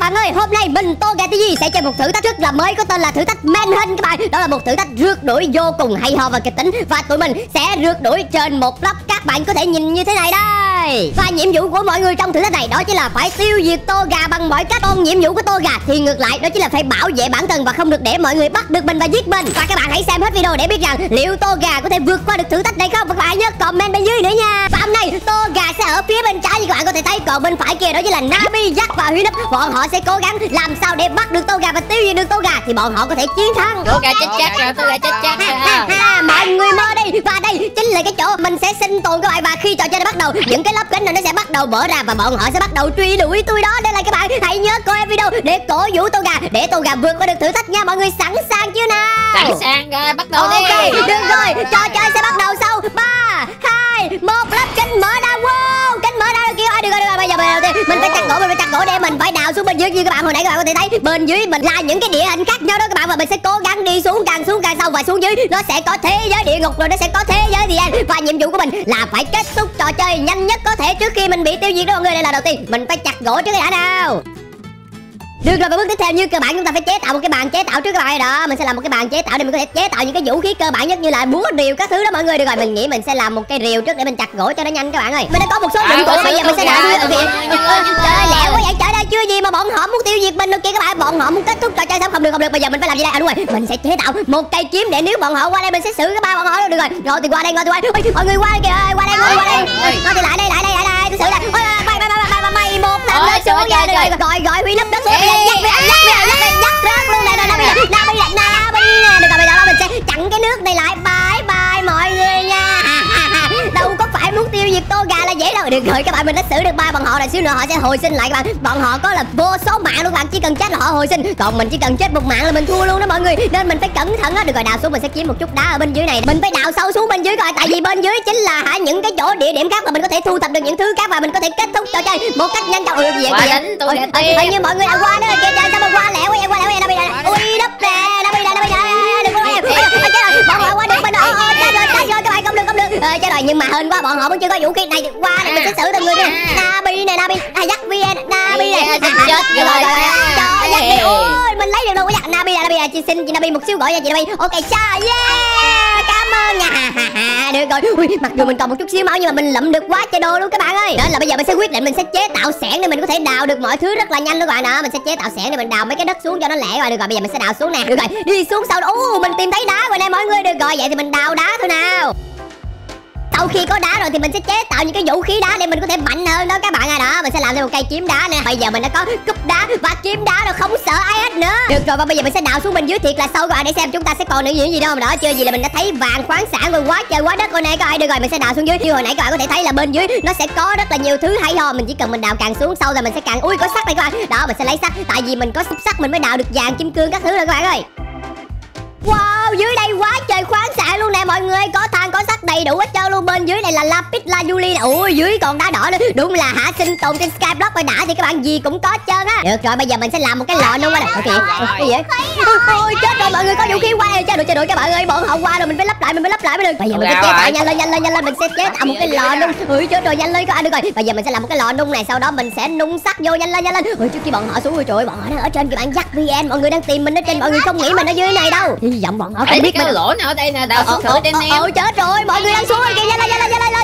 các bạn ơi, hôm nay mình Tô Gà TV sẽ chơi một thử thách rất là mới có tên là thử thách Manhunt các bạn. Đó là một thử thách rượt đuổi vô cùng hay ho và kịch tính, và tụi mình sẽ rượt đuổi trên một block. Các bạn có thể nhìn như thế này đây. Và nhiệm vụ của mọi người trong thử thách này đó chính là phải tiêu diệt Tô Gà bằng mọi cách. Còn nhiệm vụ của Tô Gà thì ngược lại, đó chính là phải bảo vệ bản thân và không được để mọi người bắt được mình và giết mình. Và các bạn hãy xem hết video để biết rằng liệu Tô Gà có thể vượt qua được thử thách này không. Và các bạn nhớ comment bên dưới nữa nha. Và hôm nay Tô Gà sẽ ở phía bên trái như các bạn có thể thấy, còn bên phải kia đó chính là Nabi, Jack và Huy Nip. Bọn họ sẽ cố gắng làm sao để bắt được Tô Gà và tiêu diệt được Tô Gà thì bọn họ có thể chiến thắng. Tô Gà chết chắc rồi, Tô Gà chết chắc rồi. Mọi người mơ đi. Và đây chính là cái chỗ mình sẽ sinh tồn các bạn. Và khi trò chơi này bắt đầu, những cái lớp kính này nó sẽ bắt đầu mở ra và bọn họ sẽ bắt đầu truy đuổi tôi đó. Nên là các bạn hãy nhớ coi video để cổ vũ Tô Gà, để Tô Gà vượt qua được thử thách nha. Mọi người sẵn sàng chưa nào? Sẵn sàng rồi, bắt đầu đi. Okay, được rồi, trò chơi sẽ bắt đầu sau 3, 2, 1, lớp kính mở ra. Wow, kính mở ra rồi kêu ai. Được rồi, bây giờ mình phải chặt gỗ, để mình phải đào xuống bên dưới. Như các bạn hồi nãy các bạn có thể thấy bên dưới mình là những cái địa hình khác nhau đó các bạn, và mình sẽ cố gắng đi xuống càng sâu, và xuống dưới nó sẽ có thế giới địa ngục, rồi nó sẽ có thế giới The End. Và nhiệm vụ của mình là phải kết thúc trò chơi nhanh nhất có thể trước khi mình bị tiêu diệt đó mọi người. Đây là đầu tiên mình phải chặt gỗ trước đã nào. Được rồi, và bước tiếp theo như các bạn, chúng ta phải chế tạo một cái bàn chế tạo trước các bạn. Đó, mình sẽ làm một cái bàn chế tạo để mình có thể chế tạo những cái vũ khí cơ bản nhất như là búa, rìu các thứ đó mọi người. Được rồi, mình nghĩ mình sẽ làm một cái rìu trước để mình chặt gỗ cho nó nhanh các bạn ơi. Mình đã có một số dụng cụ, bây giờ mình sẽ đợi ở viện. Trời lẹo quá vậy, trời ơi, chưa gì mà bọn họ muốn tiêu diệt mình được kìa các bạn. Bọn họ muốn kết thúc trò chơi xong. Không được, bây giờ mình phải làm gì đây? À đúng rồi, mình sẽ chế tạo một cây kiếm để nếu bọn họ qua đây mình sẽ xử cái ba bọn họ. Được rồi, thì qua đây, mọi người qua kìa ơi, qua đây. Nó thì lại đây, tôi xử đây. Mày một thằng lên xuống nha, gọi Huy Nip đất xuống. Dắt rớt luôn đây, Nabi. Được rồi, bây giờ mình sẽ chặn cái nước này lại. Bye bye mọi người nha. Đâu có phải muốn tiêu diệt Tô Gà là dễ đâu. Được rồi các bạn, mình đã xử được ba bọn họ rồi, xíu nữa họ sẽ hồi sinh lại các bạn. Bọn họ có là vô số mạng luôn các bạn, chỉ cần chết là họ hồi sinh, còn mình chỉ cần chết một mạng là mình thua luôn đó mọi người, nên mình phải cẩn thận á. Được rồi, đào xuống mình sẽ kiếm một chút đá ở bên dưới này, mình phải đào sâu xuống bên dưới coi, tại vì bên dưới chính là những cái chỗ địa điểm khác mà mình có thể thu thập được những thứ khác và mình có thể kết thúc trò chơi một cách nhanh chóng. Vậy như mọi người đã qua nữa kìa, trời sao mà qua lẹ quá. Ui đúp nè, chết rồi, nhưng mà hên quá bọn họ vẫn chưa có vũ khí này. Qua đây mình sẽ xử từng người nha. Nabi này, Jack VN, Nabi này chết rồi. Trời ơi, ôi mình lấy được luôn cái Nabi này. Chị xin chị Nabi một xíu, gọi cho chị Nabi. Ok cha, yeah, cảm ơn nha. Được rồi, ui mặc dù mình còn một chút xíu máu nhưng mà mình lụm được quá trời đồ luôn các bạn ơi. Đó là bây giờ mình sẽ quyết định mình sẽ chế tạo xẻng để mình có thể đào được mọi thứ rất là nhanh luôn các bạn ạ. Mình sẽ chế tạo xẻng để mình đào mấy cái đất xuống cho nó lẻ rồi. Được rồi, bây giờ mình sẽ đào xuống nè. Được rồi, đi xuống sau đó. Mình tìm thấy đá rồi nè mọi người. Được rồi, vậy thì mình đào đá thôi nào. Sau khi có đá rồi thì mình sẽ chế tạo những cái vũ khí đá để mình có thể mạnh hơn đó các bạn à. Đó, mình sẽ làm thêm một cây kiếm đá nè. Bây giờ mình đã có cúp đá và kiếm đá rồi, không sợ ai hết nữa. Được rồi, và bây giờ mình sẽ đào xuống bên dưới thiệt là sâu các bạn, để xem chúng ta sẽ còn được những gì đâu. Đó, chưa gì là mình đã thấy vàng khoáng sản rồi, quá trời quá đất rồi nè các bạn. Được rồi, mình sẽ đào xuống dưới. Như hồi nãy các bạn có thể thấy là bên dưới nó sẽ có rất là nhiều thứ hay ho. Mình chỉ cần mình đào càng xuống sâu là mình sẽ càng, ui có sắt này các bạn. Đó, mình sẽ lấy sắt, tại vì mình có xúc sắt mình mới đào được vàng, kim cương các thứ rồi các bạn ơi. Wow, dưới đây quá trời khoáng sản luôn nè mọi người, có than có sắt đầy đủ hết trơn luôn. Bên dưới này là lapis lazuli, ui dưới còn đá đỏ nữa. Đúng là hả sinh tồn trên Skyblock rồi đã, thì các bạn gì cũng có hết trơn á. Được rồi, bây giờ mình sẽ làm một cái lò luôn á. Ok, cái gì vậy? Ôi chết rồi, mọi người có vũ khí qua rồi. Chơi đuổi các bạn ơi, bọn họ qua rồi mình phải lắp lại mới được. Bây giờ mình sẽ chế tạo nhanh lên, mình sẽ chế tạo một cái lò nung. Ui chết rồi, nhanh lên các bạn. Được rồi, bây giờ mình sẽ làm một cái lò nung này, sau đó mình sẽ nung sắt vô nhanh lên. Ui trước khi bọn họ xuống rồi, trời ơi bọn họ đang ở trên kìa bạn. Jack VN, mọi người đang tìm mình ở trên, mọi người không nghĩ mình ở dưới này đâu. Giọng bọn họ không biết cái lỗ nào ở đây nè, đào xuống thử trên em. Chết rồi, mọi người đang xuống kìa, nhanh lên,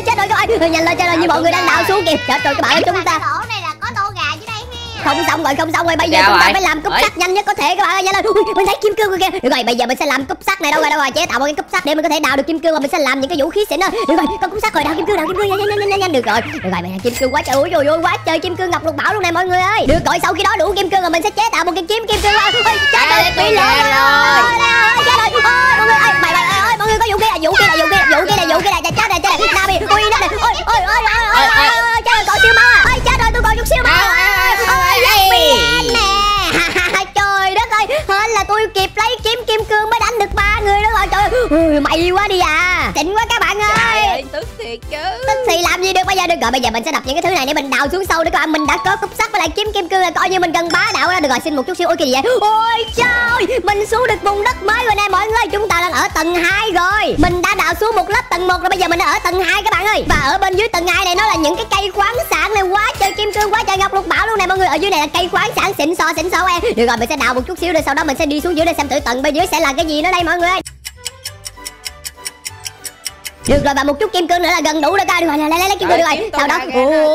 chết rồi các bạn. Nhanh lên như mọi người đang đào xuống kìa. Chết rồi các bạn ơi, chúng ta lỗ này là có Tô Gà dưới đây ha. Không xong rồi, bây giờ chúng ta phải làm cúp sắt nhanh nhất có thể các bạn ơi, nhanh lên. Mình thấy kim cương rồi kìa. Được rồi, bây giờ mình sẽ làm cúp sắt này. Đâu rồi, chế tạo một cái cúp sắt để mình có thể đào được kim cương, và mình sẽ làm những cái vũ khí xịn hơn. Được rồi, con cúp sắt rồi, đào kim cương nhanh. Được rồi, mình kim cương quá trời, ôi quá trời kim cương ngập lục bảo luôn nè mọi người ơi. Được rồi, sau khi đó đủ kim cương rồi mình sẽ chế tạo một cái kiếm kim cương. Vũ khí này, chết rồi, Nabi, Huy Nip này, ôi, chết rồi còn siêu máu à, ôi chết rồi tôi còn chút siêu máu, ôi Jack VN nè, trời đất ơi, hên là tôi kịp lấy kiếm kim cương mới đánh được ba người đó rồi, trời ơi, mày quá đi à, xịn quá các bạn ơi, được chứ. Tức thì làm gì được bây giờ, được rồi. Bây giờ mình sẽ đập những cái thứ này để mình đào xuống sâu để coi anh mình đã có cúp sắt với lại kiếm kim cương là coi như mình gần bá đạo đó. Được rồi, xin một chút xíu. Ôi kìa gì vậy? Ôi trời, mình xuống được vùng đất mới rồi nè mọi người. Chúng ta đang ở tầng 2 rồi. Mình đã đào xuống một lớp tầng 1 rồi, bây giờ mình đã ở tầng 2 các bạn ơi. Và ở bên dưới tầng 2 này nó là những cái cây khoáng sản này, quá trời kim cương, quá trời ngọc lục bảo luôn nè mọi người. Ở dưới này là cây khoáng sản xịn xò em. Được rồi, mình sẽ đào một chút xíu rồi sau đó mình sẽ đi xuống dưới để xem thử tầng bên dưới sẽ là cái gì nữa đây mọi người. Được rồi, và một chút kim cương nữa là gần đủ rồi. Được rồi, lấy kim cương. Được rồi, sau đó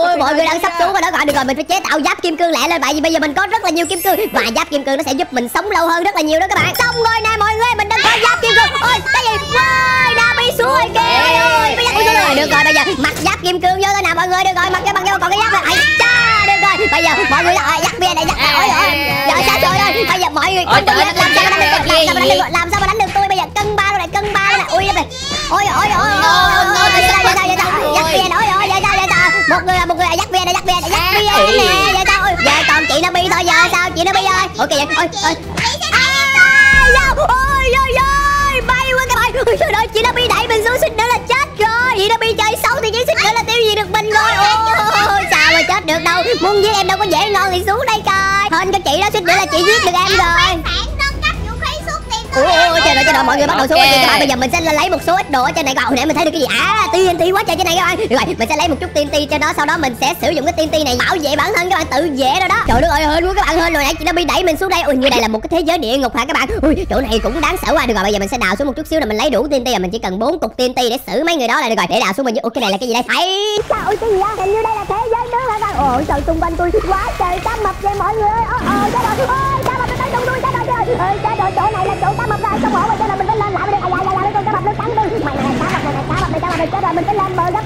ôi mọi người đang sắp xuống rồi đó. Gọi được rồi, mình phải chế tạo giáp kim cương lẻ lên, tại vì bây giờ mình có rất là nhiều kim cương và giáp kim cương nó sẽ giúp mình sống lâu hơn rất là nhiều đó các bạn. Xong rồi nè mọi người, mình đang có giáp kim cương. Ôi cái gì? Ôi Nabi xuống rồi kìa. Ôi bây giờ được rồi, bây giờ mặc giáp kim cương vô thôi nào mọi người. Được rồi, mặc cái bằng vô, còn cái giáp này. Được rồi, bây giờ mọi người là giáp VN này giáp. Ôi giời sao trời ơi. Bây giờ mọi người làm sao mà đánh được tôi bây giờ? Cân ba rồi, cân ba rồi. Ui ôi Jack VN này, Jack VN này, Jack VN nè. Vậy sao? Ôi giờ còn chị Nabi thôi, giờ sao chị Nabi ơi? Ủa kìa vậy. Ôi ôi ôi bay quá các bạn. Ôi trời ơi, chị Nabi đẩy mình xuống xích nữa là chết rồi. Chị Nabi chơi xấu thì chỉ xích nữa là tiêu diệt được mình rồi. Ôi sao mà chết được đâu. Muốn giết em đâu có dễ, ngon thì xuống đây coi. Hên cho chị đó, xích nữa là chị giết được em rồi. Ôi trời ơi, trời ơi, mọi người bắt đầu xuống rồi các bạn. Bây giờ mình sẽ lấy một số ít đồ ở trên này các bạn. Nãy mình thấy được cái gì? À, TNT quá trời trên này các bạn. Được rồi, mình sẽ lấy một chút TNT cho đó, sau đó mình sẽ sử dụng cái TNT này bảo vệ bản thân các bạn, tự vệ rồi đó. Trời ơi, hên quá các bạn, hên rồi nãy chị Nabi đẩy mình xuống đây. Ui, như đây là một cái thế giới địa ngục hả các bạn? Ui, chỗ này cũng đáng sợ quá. Được rồi, bây giờ mình sẽ đào xuống một chút xíu là mình lấy đủ TNT rồi, mình chỉ cần 4 cục TNT để xử mấy người đó là được rồi. Để đào xuống mình. Ủa cái này là cái gì đây? Ấy, trời cái gì vậy? Hình như đây là thế giới nước hả các bạn? Ôi trời, xung quanh tôi quá trời cá mập vậy mọi người ơi. Cá mập tới trong tôi. Ơi trời ơi, chỗ này là chỗ cá mập rồi, trong hổ rồi, cho nên mình phải lên lại đây. Ai con cá mập nó cắn tôi. Mày này cá mập này chết rồi, mình phải lên bờ gấp,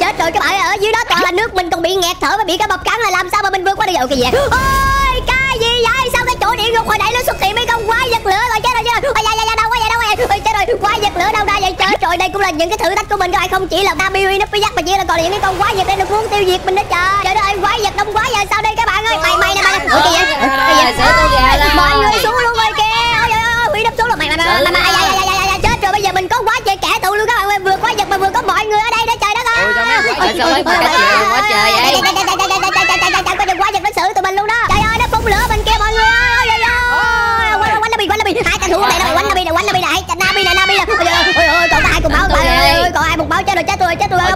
Chết rồi các bạn, ở dưới đó toàn là nước, mình còn bị nghẹt thở và bị cá mập cắn là làm sao mà mình vượt qua được? Cái gì vậy? Ôi cái gì vậy? Sao cái chỗ địa ngục hồi nãy nó xuất hiện mấy con quái vật lửa rồi? Chết rồi chứ. Ôi da đâu quá vậy, đâu vậy? Ôi chết rồi, quái vật lửa đâu ra vậy? Chết rồi, đây cũng là những cái thử thách của mình các bạn, không chỉ là Nabi Huy Nip mà chỉ là còn những cái con quái vật đây được muốn tiêu diệt mình đó trời. Trời ơi, quái vật đông quá giờ sao đây các bạn ơi? Mày nè mày. Ủa cái gì? Mọi người xuống luôn rồi kìa. Ôi trời ơi, Huy Nip xuống rồi mày. Chết rồi, bây giờ mình có quá trời kẻ tụ luôn các bạn ơi, vừa quái vật mà vừa có mọi người ở đây đó trời đất ơi. Quá trời vậy. Quái vật nó xử tụi mình luôn đó. Trời ơi, nó phun lửa bên kia mọi người ơi. Quánh Nabi này, Nabi này. Ôi còn ai cùng báo tụi ơi, còn ai cùng báo chết rồi, chết tôi. Ôi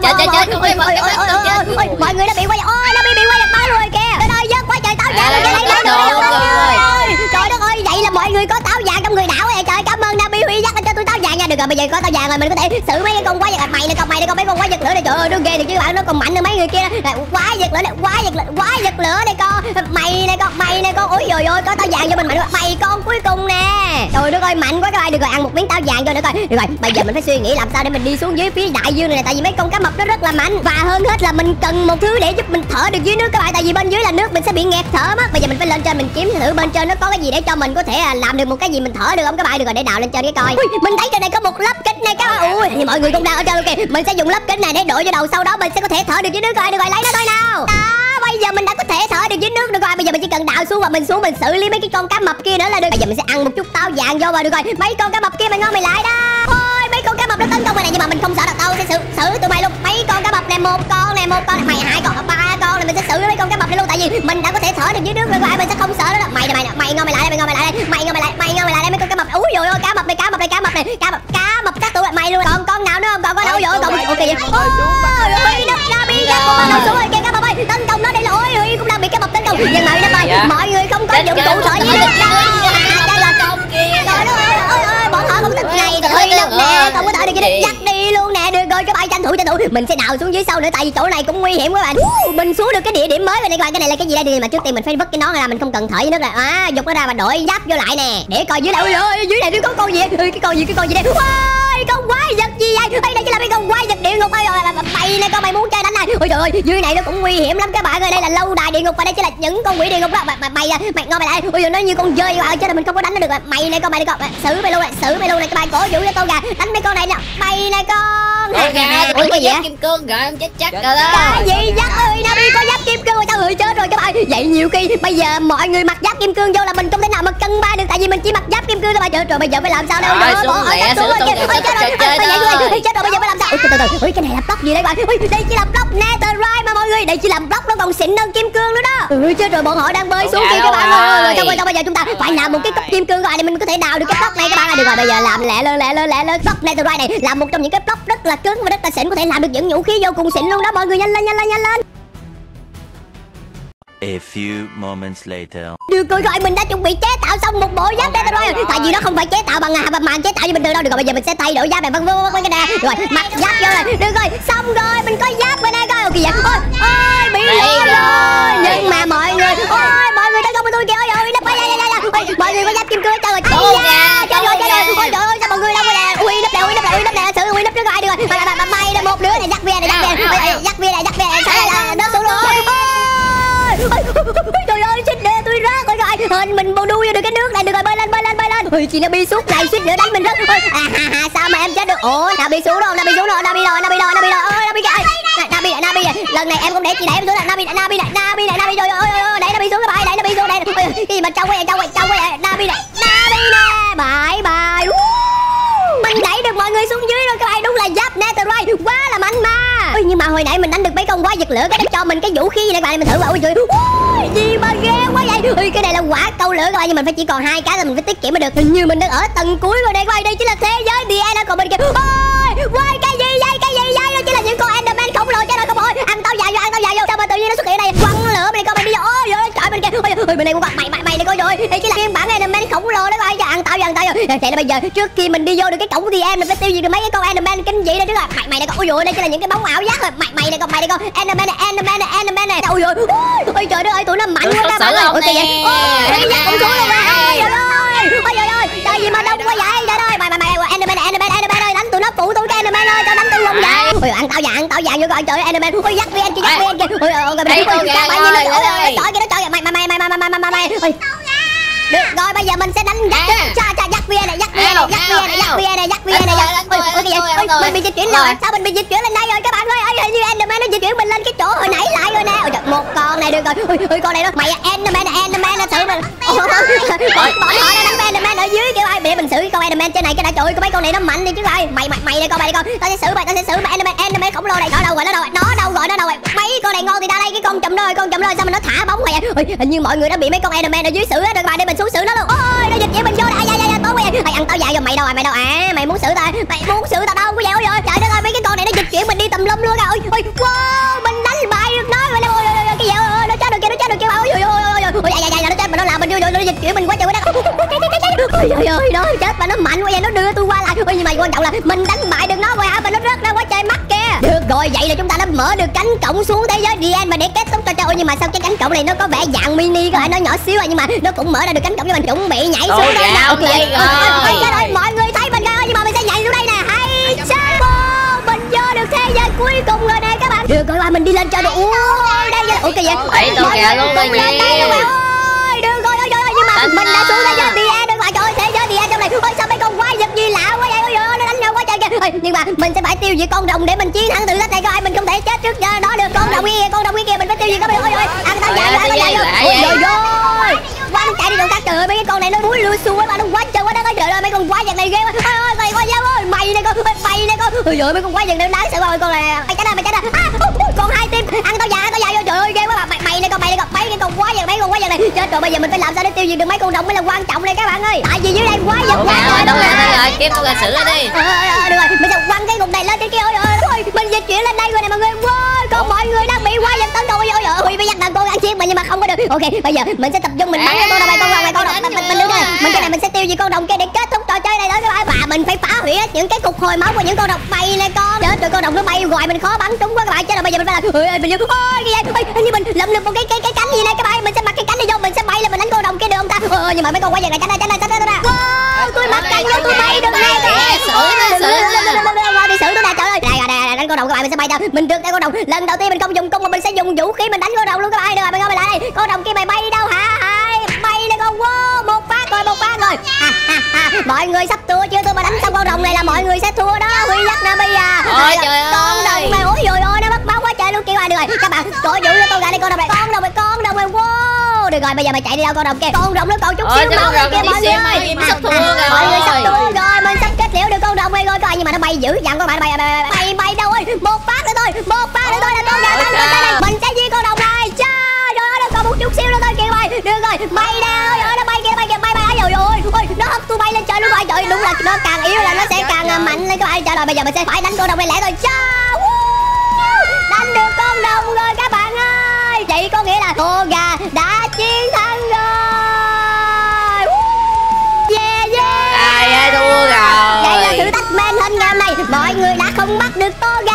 mọi người nó bị quái vật. Ôi Nabi bị quái vật báo rồi kìa. Trời ơi, giật quá trời táo vàng luôn kìa. Trời đất ơi, vậy là mọi người có táo vàng trong người đảo vậy trời. Cảm ơn Nabi Huy dắt cho tôi táo vàng nha. Được rồi, bây giờ có táo vàng rồi mình có thể xử mấy cái con quái vật. Mày nè con mấy con quái vật lửa này. Trời ơi, nó ghê thiệt chứ bạn, nó còn mạnh hơn mấy người kia. Quái vật lửa này con. Mày nè con. Ôi giời ơi, có táo vàng cho mình mạnh. Mày con cuối cùng nè. Trời đất ơi, mạnh quá các bạn. Được rồi, ăn một miếng táo vàng cho nữa coi. Được rồi, bây giờ mình phải suy nghĩ làm sao để mình đi xuống dưới phía đại dương này, tại vì mấy con cá mập nó rất là mạnh. Và hơn hết là mình cần một thứ để giúp mình thở được dưới nước các bạn, tại vì bên dưới là nước mình sẽ bị nghẹt thở mất. Bây giờ mình phải lên trên mình kiếm thử bên trên nó có cái gì để cho mình có thể làm được một cái gì mình thở được không các bạn. Được rồi, để đào lên trên cái coi. Ui, mình thấy trên này có một lớp kính này các bạn. Ui, thì mọi người cũng đang ở trên luôn kìa. Mình sẽ dùng lớp kính này để đội vô đầu, sau đó mình sẽ có thể thở được dưới nước coi. Được rồi, lấy nó thôi nào. Bây giờ mình đã có thể thở được dưới nước được rồi. Bây giờ mình chỉ cần đào xuống và mình xuống mình xử lý mấy cái con cá mập kia nữa là được. Bây giờ mình sẽ ăn một chút táo vàng vô vào được rồi. Mấy con cá mập kia mày ngon mày lại đó. Ôi mấy con cá mập nó tấn công mày này, nhưng mà mình không sợ đâu, tao sẽ xử tụi mày luôn. Mấy con cá mập này, một con này, mày 2 con 3 con này, mình sẽ xử mấy con cá mập này luôn, tại vì mình đã có thể thở được dưới nước rồi các bạn, mình sẽ không sợ nữa đâu. Mày ngon mày lại đây, mày ngon mày lại đây mấy con cá mập. Úi giời ơi, cá mập này, cá mập các tụi mày luôn. Còn con nào nữa không? Còn con đâu vậy? Còn ok vậy. Ôi đập ra bia ra con nó xuống rồi kìa. Cá mập ơi, tấn công nó đây là ôi cũng đang bị cá mập tấn công. Nhưng mà Huy Nip ơi, mọi người không có dụng cụ thở dưới nước đâu. Ôi bọn họ cũng thích này Huy Nip nè, không có thở được dưới nước dắt đi luôn nè. Được rồi các bạn, tranh thủ mình sẽ đào xuống dưới sâu nữa, tại vì chỗ này cũng nguy hiểm các bạn. Mình xuống được cái địa điểm mới rồi này các bạn. Cái này là cái gì đây? Mà trước tiên mình phải vứt cái nón ra, mình không cần thở dưới nước rồi. À, dục nó ra và đội giáp vô lại nè. Để coi dưới này. Ôi ơi, dưới này nó có con gì? Cái con gì đây? Ôi, con quái vật gì vậy? Đây chỉ là mấy con quái vật địa ngục thôi. Mày nè con, mày muốn chơi đánh này. Ôi trời ơi, dưới này nó cũng nguy hiểm lắm các bạn ơi. Đây là lâu đài địa ngục và đây chỉ là những con quỷ địa ngục đó. Mày ngon mày lại. Ôi giời, nó như con dơi vậy, chứ là mình không có đánh nó được. Mày nè con, xử mày luôn này các bạn. Cổ vũ cho Tô Gà đánh mấy con này nè. Mày nè con. Ủa có giáp kim cương rồi em chết chắc rồi đó. Cái gì Jack ơi, Nabi có giáp kim cương mà tao người chết rồi các bạn. Vậy nhiều khi bây giờ mọi người mặc giáp kim cương vô là mình không thể nào mà cân ba được, tại vì mình chỉ mặc giáp kim cương thôi. Trời trời, bây giờ phải làm sao đâu? Trời ơi, chết rồi, chết rồi, bây giờ phải làm sao? Ui cái này làm block gì đây bạn? Ui đây chỉ làm block Netherite mà mọi người, đây chỉ làm block nó còn xịn hơn kim cương nữa đó. Ui chết rồi, bọn họ đang bơi xuống kia các bạn ơi. Xong rồi bây giờ chúng ta phải làm một cái cốc kim cương các bạn để mình có thể đào được cái block này các bạn. Được rồi, bây giờ làm lẹ lên block Netherite này là một trong những cái block rất là cứng mà rất là xịn, có thể làm được những vũ khí vô cùng xịn luôn đó mọi người. Nhanh lên. A few moments later. Được rồi, mình đã chuẩn bị chế tạo xong một bộ giáp Netherite rồi. Tại vì nó không phải chế tạo bằng màng chế tạo như bình thường đâu. Được rồi, bây giờ mình sẽ thay đổi giáp này bằng cái nè. Rồi, mặc giáp vô rồi. Được rồi, xong rồi, mình có giáp bên đây coi. Ok vậy. Ôi, bị lừa rồi. Nhưng mà mọi người, ôi mọi người tấn công tôi kìa. Ôi nó bay ra. Mọi người có giáp kim cương trời ơi. Trời ơi. Ôi trời ơi, sao mọi người đâu nè. Huy Nip nè, sự Huy Nip trước rồi. Được rồi. Bay ra một đứa này, Jack VN này. Nó xuống luôn. Trời ơi, chết đê tôi ra coi rồi. Hình mình bù đuôi vô được cái nước này. Được rồi, bơi lên. Ôi chị Nabi suốt ngày suýt nữa đánh mình rớt. Sao mà em chết được? Ủa, Nabi xuống rồi. Ôi Nabi. Lần này em không để chị đẩy em xuống là Nabi. Trời ơi, đẩy Nabi xuống cái bãi, đẩy Nabi xuống đây. Cái gì mà trâu quay Nabi nè. Bye. Mình đẩy được mọi người xuống dưới rồi các bạn. Đúng là giáp Netherite quá là mạnh ma. Ôi, nhưng mà hồi nãy mình đánh được mấy con quái vật lửa, cái nó cho mình cái vũ khí gì này các bạn, mình thử vào. Ôi trời, ui gì mà ghê quá vậy. Ui cái này là quả câu lửa các bạn, nhưng mình phải chỉ còn 2 cái là mình phải tiết kiệm mới được. Hình như mình đang ở tầng cuối rồi đây các bạn, đây chính là thế giới The End. Còn bên kia, ôi quay cái gì vậy, đó chính là những con Enderman khổng lồ cho nó không ơi. Ăn tao dài vô. Sao mà tự nhiên nó xuất hiện ở đây quăng lửa mình coi, mình đi vô. Ôi trời trời, bên kia, ôi bên này quăng mày này coi rồi. Đây chính là phiên bản Enderman khổng lồ đó các bạn. Ăn tao vô. Vậy là bây giờ trước khi mình đi vô được cái cổng The End mình phải tiêu diệt được mấy cái con Enderman kinh dị đây trước rồi. Mày này coi, ôi đây chính là những cái bóng ảo giác rồi. Mày này con Enderman này. Ôi trời đất ơi, tụi nó mạnh quá các bạn ơi. Ôi kìa. Ôi giật cũng xuống luôn rồi. Ôi trời ơi. Trời gì mà đông quá vậy? Trời ơi. Mày Enderman ơi, đánh tụi nó phụ tụi cái Enderman ơi, cho đánh tụi lùng vậy. Ôi ăn tao vàng vô coi trời Enderman. Ôi giật VN kìa, kìa. Ôi trời ơi. Trời mày. Được rồi, bây giờ mình sẽ đánh Jack VN này. Ôi, mình bị di chuyển rồi. Sao mình bị di chuyển lên đây rồi các bạn ơi? Hình như Enderman nó di chuyển mình lên cái chỗ hồi nãy lại rồi nè. Ôi trời, một con này được rồi. Ui con này nó mày Enderman xử mình. Bọn họ đang đánh Enderman ở dưới kêu ai bịa mình xử cái con Enderman trên này cái đã. Trời ơi, có mấy con này nó mạnh đi chứ rồi. Mày đây con. Tao sẽ xử mày Enderman khổng lồ này. Nó đâu rồi. Mấy con này ngon thì ta đây cái con chùm đó rồi, sao mà nó thả bóng vậy? Ôi, hình như mọi người đã bị mấy con Enderman ở dưới xử hết rồi các bạn, để mình xuống xử nó luôn. Ôi, nó dịch vậy mình vô đây. Ăn tao dại rồi mày đâu. À, mày muốn xử tao đâu có vậy. Ôi giời, trời đất ơi, mấy cái con này nó dịch chuyển mình đi tùm lum luôn rồi. Ôi, wow, mình đánh bại được nó rồi. Ôi, cái dạo ơi, nó chết được kìa. Ôi, nó chết mà nó làm mình vô rồi, nó dịch chuyển mình quá trời quá đất. Ôi, nó chết mà nó mạnh quá vậy, nó đưa tôi qua lại. Ôi, nhưng mà quan trọng là mình đánh bại được nó rồi hả? Mà nó rớt ra quá trời mắt kìa. Được rồi, vậy là chúng ta đã mở được cánh cổng xuống thế giới The End mà để kết thúc trò chơi. Ôi, nhưng mà sao cái cánh cổng này nó có vẻ dạng mini rồi, nó nhỏ xíu rồi nhưng mà nó cũng mở ra được cánh cổng cho mình chuẩn bị nhảy xuống. Ôi, mọi người thấy mình rồi, nhưng mà mình sẽ nhảy xuống đây nè. Hay sao mình vô được thế giới cuối cùng rồi nè các bạn. Được rồi, mình đi lên chơi được. Ôi đây là ok vậy. Ôi được rồi, nhưng mà mình đã xuống thế giới The End rồi. Trời ơi, thế giới The End trong này. Ôi sao mấy con quái vật gì lạ quá vậy? Ôi giời, nó đánh nhau quá trời kìa. Nhưng mà mình sẽ phải tiêu diệt con rồng để mình chiến thắng thử thách này. Coi mình không thể chết trước giờ đó được. Con rồng kia mình phải tiêu diệt các bạn. Ôi, ăn tao dại. Quá chạy đi đâu các. Trời ơi, mấy cái con này nó búi lưa xu quá, nó quá trời quá đất. Trời ơi, mấy con quái vật này ghê quá. Ôi, mày này con. Ôi giời, mấy con quái vật này đáng sợ quá. Con này mày chết à. Còn 2 tim. Ăn tao già vô. Trời ơi, ghê quá. Mày này con. Mấy con quái vật này. Chết rồi, bây giờ mình phải làm sao để tiêu diệt được mấy con rồng mới là quan trọng đây các bạn ơi. Tại vì dưới đây quái vật quá. Đúng rồi. Kiếm con gà xử ra đi. Được rồi, mình sẽ quăng cái cục này lên trên kia. Ôi, mình di chuyển lên đây rồi nè mọi người. Con mọi người đang bị quái vật tấn công. Ôi, bây giờ đang con ăn chiên mà nhưng mà không có được. Ok, bây giờ mình sẽ tập trung mình bắn con rồng. Mình cái này mình sẽ tiêu diệt con rồng kia để kết thúc trò chơi này đó các bạn. Và mình phải phá hủy những cái cục hồi máu của những con rồng bay lên con. Chết rồi, con rồng nó bay hoài mình khó bắn trúng quá các bạn. Chết rồi, bây giờ mình phải làm mình như mình lượm được một cái cánh gì đây các bạn. Mình sẽ mặc cái cánh này vô, mình sẽ bay lên mình đánh con rồng kia được không ta? Nhưng mà mấy con quái vật này tránh ra. Tôi mặc cánh vô tôi bay được ngay nè. Xử nó đã. Trời ơi, đây đánh con rồng các bạn, mình sẽ bay ra. Mình được đây con rồng. Lần đầu tiên mình không dùng cung mà mình sẽ dùng vũ khí mình đánh con rồng luôn các bạn. Được rồi, mình lại đây. Con rồng kia mày bay đi đâu hả? Bay lên con. Wow, một phát rồi. Mọi người sắp thua chưa? Tôi mà đánh xong con rồng này là mọi người sẽ thua đó. Huy Nip Nabi à. Ôi trời ơi, con rồng này, ôi trời ơi, nó bắt bóng quá trời luôn, kêu ai được rồi. Các bạn cổ vũ cho Tô Gà đi, con rồng này, con rồng này, con rồng này. Wow, được rồi, bây giờ mày chạy đi đâu con rồng kia. Con rồng nó còn chút xíu máu kìa mọi người. Mọi người sắp thua rồi, mình sắp kết liễu được con rồng này rồi coi, nhưng mà nó bay dữ dằn con bạn, bay bay bay đâu ơi. Một phát nữa thôi, một phát nữa thôi là Tô Gà thắng. Mình sẽ giết con rồng này. Trời ơi, nó còn một chút xíu nữa thôi kìa mày. Được rồi, bay đâu nó bay kìa, bay kìa, bay bay. Ôi, nó hất tôi bay lên trời luôn rồi. Trời, đúng là nó càng yếu là nó sẽ càng mạnh lên các bạn. Trời, rồi bây giờ mình sẽ phải đánh con rồng này lẻ rồi. Chao, đánh được con rồng rồi các bạn ơi. Vậy có nghĩa là Tô Gà đã chiến thắng rồi. Yeah yeah. Ai ơi, thua rồi. Vậy là thử thách men hình game này mọi người đã không bắt được Tô Gà.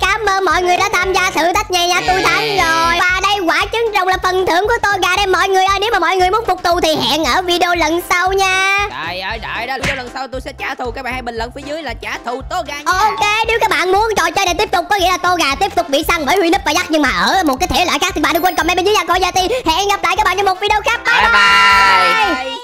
Cảm ơn mọi người đã tham gia thử thách này nha. Tôi thắng rồi. Và đây quả trứng rồng là phần thưởng của Tô Gà đây mọi người ơi. Nếu mà mọi người muốn phục thù thì hẹn ở video lần sau nha. Trời ơi, đợi đó, video lần sau tôi sẽ trả thù. Các bạn hãy bình luận phía dưới là trả thù Tô Gà nha. Ok, nếu các bạn muốn trò chơi này tiếp tục, có nghĩa là Tô Gà tiếp tục bị săn bởi Huy Nip và Jack, nhưng mà ở một cái thể loại khác, thì bạn đừng quên comment bên dưới nha. Coi Gia Ti, hẹn gặp lại các bạn trong một video khác. Bye bye, bye.